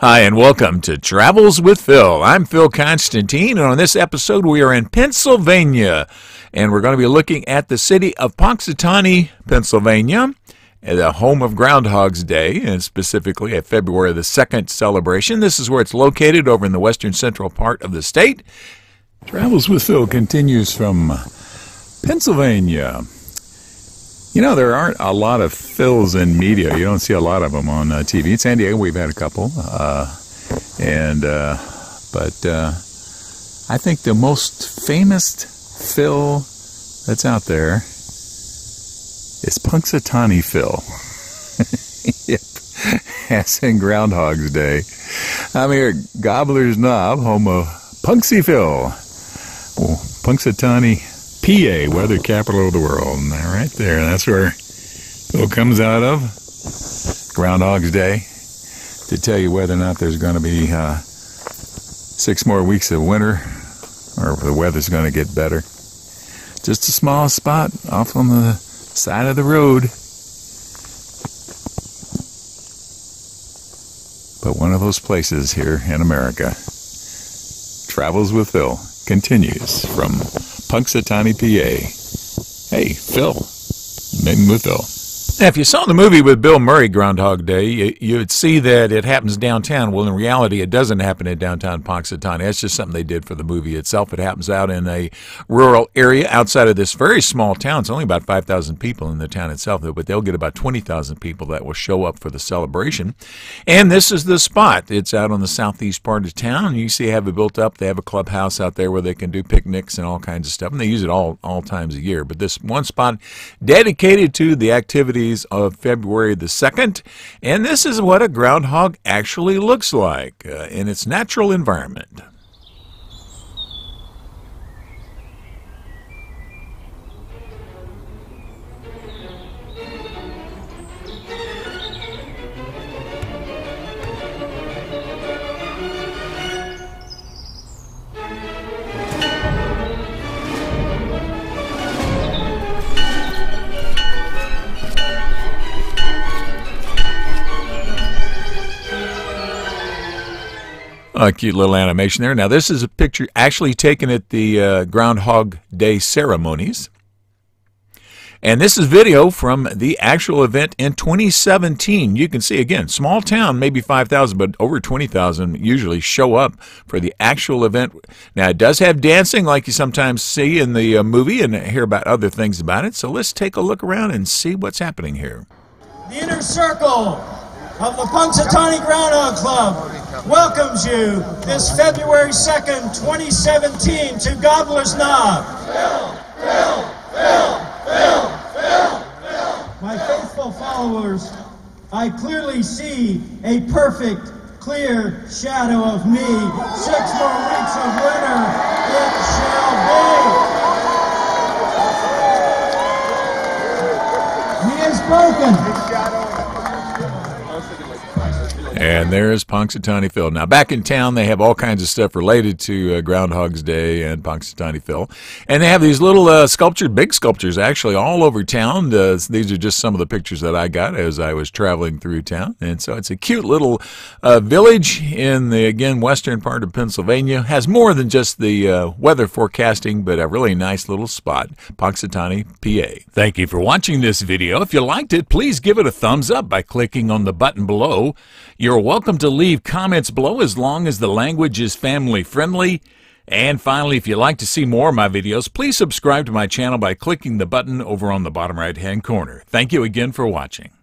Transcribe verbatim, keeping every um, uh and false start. Hi, and welcome to Travels with Phil. I'm Phil Konstantin, and on this episode, we are in Pennsylvania, and we're going to be looking at the city of Punxsutawney, Pennsylvania, the home of Groundhog's Day, and specifically a February the second celebration. This is where it's located, over in the western central part of the state. Travels with Phil continues from Pennsylvania. You know, there aren't a lot of Phils in media. You don't see a lot of them on uh, T V. In San Diego, we've had a couple. Uh, and uh, But uh, I think the most famous Phil that's out there is Punxsutawney Phil. Yep, as in Groundhog's Day. I'm here at Gobbler's Knob, home of Punxsy Phil. Oh, Punxsutawney, P A, weather capital of the world. And right there, that's where Phil comes out of, Groundhog's Day, to tell you whether or not there's going to be uh, six more weeks of winter, or if the weather's going to get better. Just a small spot off on the side of the road, but one of those places here in America. Travels with Phil continues from Punxsutawney, P A. Hey, Phil. Maybe with Phil. Now, if you saw the movie with Bill Murray, Groundhog Day, you, you would see that it happens downtown. Well, in reality, it doesn't happen in downtown Punxsutawney. That's just something they did for the movie itself. It happens out in a rural area outside of this very small town. It's only about five thousand people in the town itself, but they'll get about twenty thousand people that will show up for the celebration. And this is the spot. It's out on the southeast part of town. You see, they have it built up. They have a clubhouse out there where they can do picnics and all kinds of stuff, and they use it all, all times a year. But this one spot dedicated to the activities of February the second, and this is what a groundhog actually looks like uh, in its natural environment. A cute little animation there. Now, this is a picture actually taken at the uh, Groundhog Day ceremonies. And this is video from the actual event in twenty seventeen. You can see, again, small town, maybe five thousand, but over twenty thousand usually show up for the actual event. Now, it does have dancing like you sometimes see in the uh, movie and hear about other things about it. So let's take a look around and see what's happening here. The inner circle of the Punxsutawney Groundhog Club welcomes you this February second, twenty seventeen to Gobbler's Knob. Phil, Phil, Phil, Phil, Phil, Phil. My faithful followers, I clearly see a perfect, clear shadow of me. Six more weeks of winter, it shall be. He is broken. And there's Punxsutawney Phil. Now, back in town, they have all kinds of stuff related to uh, Groundhog's Day and Punxsutawney Phil. And they have these little uh, sculptured, big sculptures, actually, all over town. Uh, these are just some of the pictures that I got as I was traveling through town. And so it's a cute little uh, village in the, again, western part of Pennsylvania. Has more than just the uh, weather forecasting, but a really nice little spot, Punxsutawney, P A. Thank you for watching this video. If you liked it, please give it a thumbs up by clicking on the button below. Your You're welcome to leave comments below as long as the language is family friendly. And finally, if you'd like to see more of my videos, please subscribe to my channel by clicking the button over on the bottom right hand corner. Thank you again for watching.